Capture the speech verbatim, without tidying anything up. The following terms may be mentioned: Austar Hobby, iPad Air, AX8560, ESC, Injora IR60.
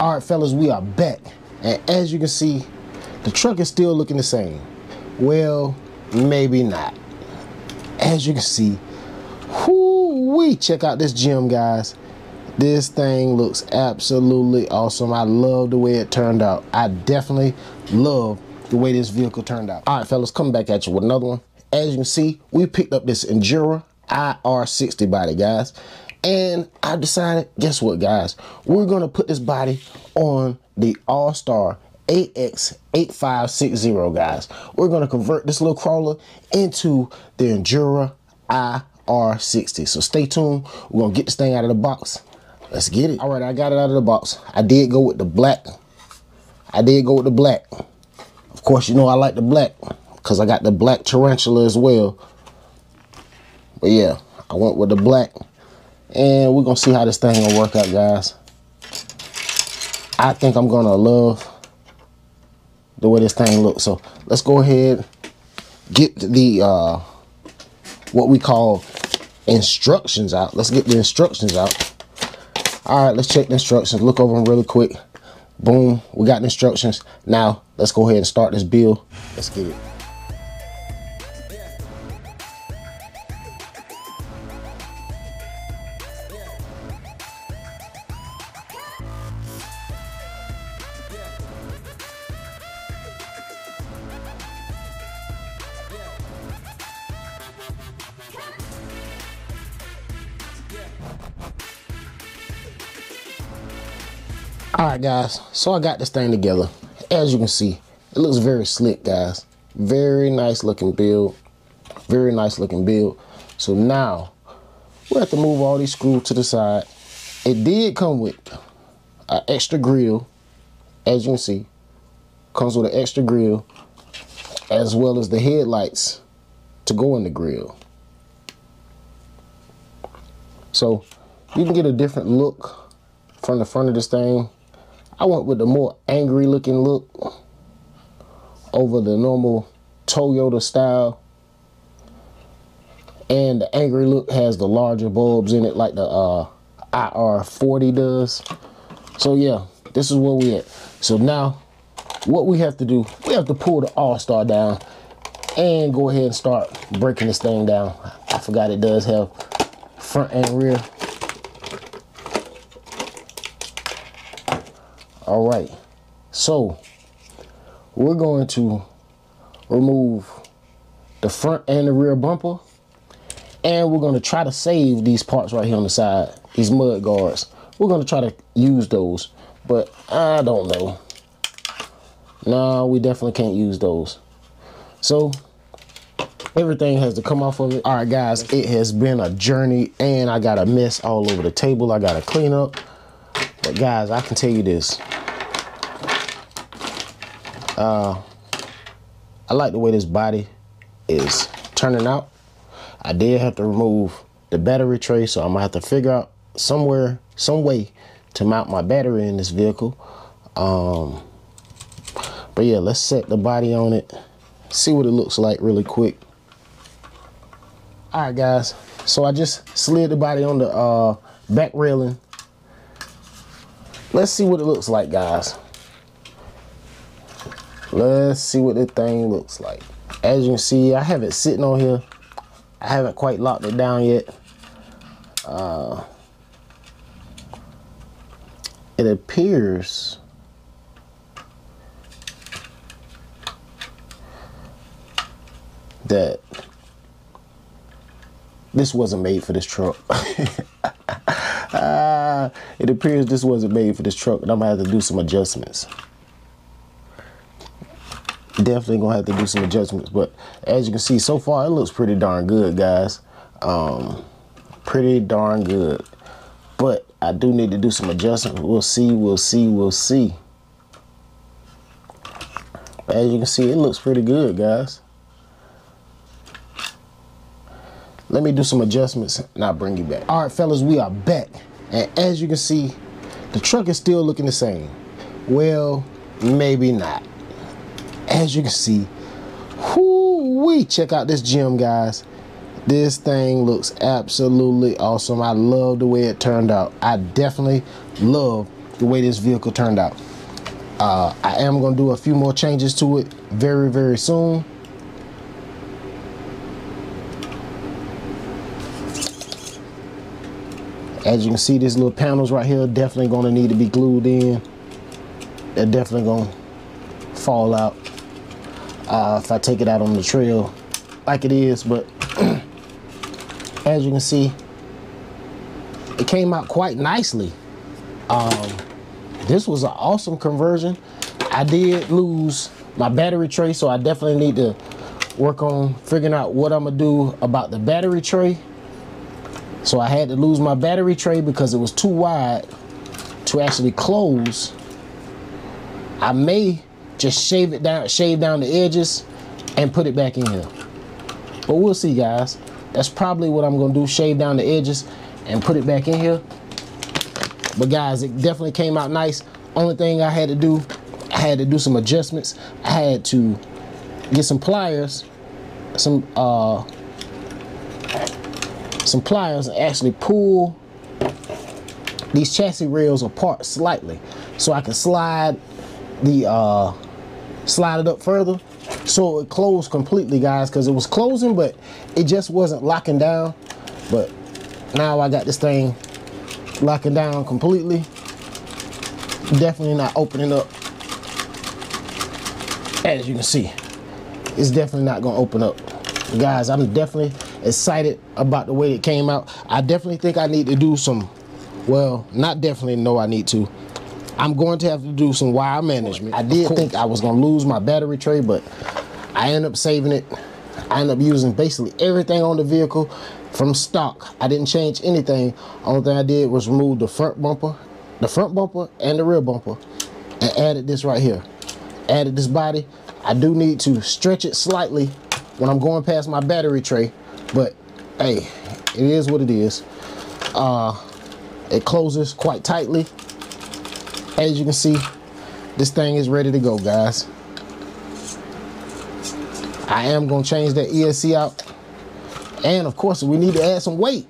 All right, fellas, we are back, and as you can see, the truck is still looking the same. Well, maybe not. As you can see, whoo-wee, check out this gem, guys. This thing looks absolutely awesome. I love the way it turned out. I definitely love the way this vehicle turned out. All right, fellas, coming back at you with another one. As you can see, we picked up this Injora I R sixty body, guys. And I decided, guess what, guys? We're going to put this body on the Austar A X eight five six zero, guys. We're going to convert this little crawler into the Injora I R sixty. So stay tuned. We're going to get this thing out of the box. Let's get it. All right, I got it out of the box. I did go with the black. I did go with the black. Of course, you know I like the black because I got the black tarantula as well. But yeah, I went with the black. And we're gonna see how this thing gonna work out, guys. I think I'm gonna love the way this thing looks. So let's go ahead, get the uh, what we call instructions out. Let's get the instructions out. All right, let's check the instructions. Look over them really quick. Boom, we got the instructions. Now let's go ahead and start this build. Let's get it. Alright, guys, so I got this thing together. As you can see, it looks very slick, guys. Very nice looking build. Very nice looking build. So now we have to move all these screws to the side. It did come with an extra grill, as you can see. Comes with an extra grill, as well as the headlights to go in the grill. So you can get a different look from the front of this thing. I went with the more angry looking look over the normal Toyota style. And the angry look has the larger bulbs in it like the uh, I R forty does. So yeah, this is where we at. So now what we have to do, we have to pull the Austar down and go ahead and start breaking this thing down. I forgot it does have front and rear. All right, so we're going to remove the front and the rear bumper, and we're going to try to save these parts right here on the side, these mud guards. We're going to try to use those, but I don't know. No, we definitely can't use those. So everything has to come off of it. All right, guys, it has been a journey, and I got a mess all over the table. I got to clean up. But guys, I can tell you this. Uh, I like the way this body is turning out. I did have to remove the battery tray, so I'm gonna have to figure out somewhere, some way to mount my battery in this vehicle. Um, but yeah, let's set the body on it, see what it looks like really quick. All right, guys, so I just slid the body on the uh, back railing. Let's see what it looks like, guys. Let's see what this thing looks like. As you can see, I have it sitting on here. I haven't quite locked it down yet. Uh, it appears that this wasn't made for this truck. uh, it appears this wasn't made for this truck, and I'm gonna have to do some adjustments. Definitely gonna have to do some adjustments, but as you can see, so far it looks pretty darn good, guys. Um, pretty darn good, but I do need to do some adjustments. We'll see, we'll see, we'll see. But as you can see, it looks pretty good, guys. Let me do some adjustments and I'll bring you back. All right, fellas, we are back. And as you can see, the truck is still looking the same. Well, maybe not. As you can see, whoo-wee, check out this gem, guys. This thing looks absolutely awesome. I love the way it turned out. I definitely love the way this vehicle turned out. Uh, I am going to do a few more changes to it very, very soon. As you can see, these little panels right here definitely going to need to be glued in. They're definitely going to fall out uh, if I take it out on the trail like it is. But as you can see, it came out quite nicely. Um, this was an awesome conversion. I did lose my battery tray, so I definitely need to work on figuring out what I'm going to do about the battery tray. So I had to lose my battery tray because it was too wide to actually close. I may just shave it down, shave down the edges and put it back in here. But we'll see, guys. That's probably what I'm gonna do, shave down the edges and put it back in here. But guys, it definitely came out nice. Only thing I had to do, I had to do some adjustments. I had to get some pliers, some, uh, some pliers and actually pull these chassis rails apart slightly so I can slide the uh, slide it up further so it closed completely, guys, because it was closing but it just wasn't locking down. But now I got this thing locking down completely, definitely not opening up. As you can see, it's definitely not gonna open up, guys. I'm definitely excited about the way it came out. I definitely think I need to do some, well, not definitely, no, I need to. I'm going to have to do some wire management. I did think I was going to lose my battery tray, but I ended up saving it. I ended up using basically everything on the vehicle from stock. I didn't change anything. Only thing I did was remove the front bumper, the front bumper and the rear bumper, and added this right here. Added this body. I do need to stretch it slightly when I'm going past my battery tray. But hey, it is what it is. Uh, it closes quite tightly. As you can see, this thing is ready to go, guys. I am gonna change that E S C out. And of course, we need to add some weight.